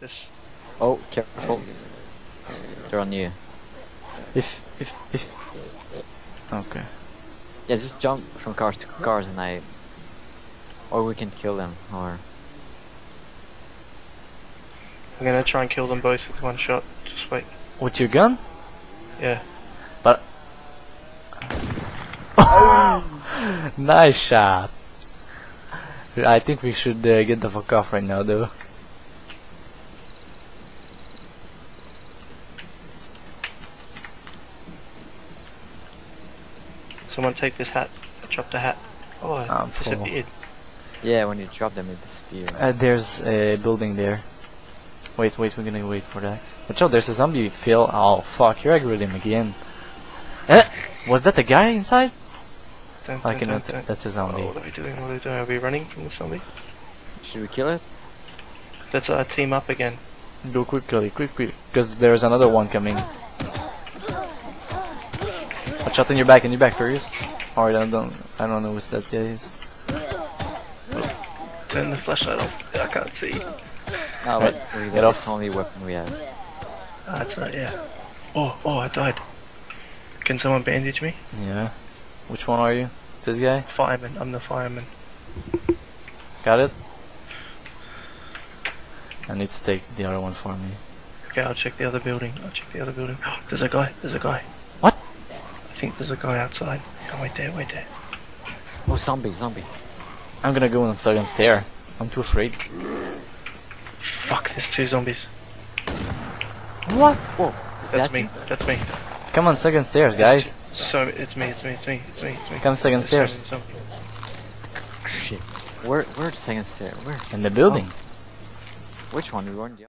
Just. Oh, careful! They're on you. If. Okay. Yeah, just jump from cars to cars, and I. Or we can kill them, or. I'm gonna try and kill them both with one shot. Just wait. With your gun? Yeah. But. Nice shot. I think we should get the fuck off right now, though. Someone take this hat. I dropped the hat. Oh, it disappeared. Yeah, when you drop them, it disappears. There's a building there. Wait, we're gonna wait for that. Watch out, there's a zombie, Phil. Oh, fuck, you aggroed him again. Was that the guy inside? Don't. That's a zombie. Oh, what are we doing? Are we running from the zombie? Should we kill it? Let's team up again. Go quickly, quick, because there's another one coming. Watch out, in your back, Furious. Alright, I don't know who that guy is. Oh, turn the flashlight off. I can't see. Oh, wait, that's the only weapon we have. Ah, that's right, yeah. Oh, I died. Can someone bandage me? Yeah. Which one are you? This guy? Fireman. I'm the fireman. Got it? I need to take the other one for me. Okay, I'll check the other building. Oh, there's a guy. What? I think there's a guy outside. Oh, wait there. Oh, zombie. I'm gonna go on the second stair. I'm too afraid. Fuck, there's two zombies. What? Whoa. That's me. Come on, second stairs, guys. So it's me. Come second stairs. Shit. Where the second stair? Where? In the building. Oh. Which one? We weren't.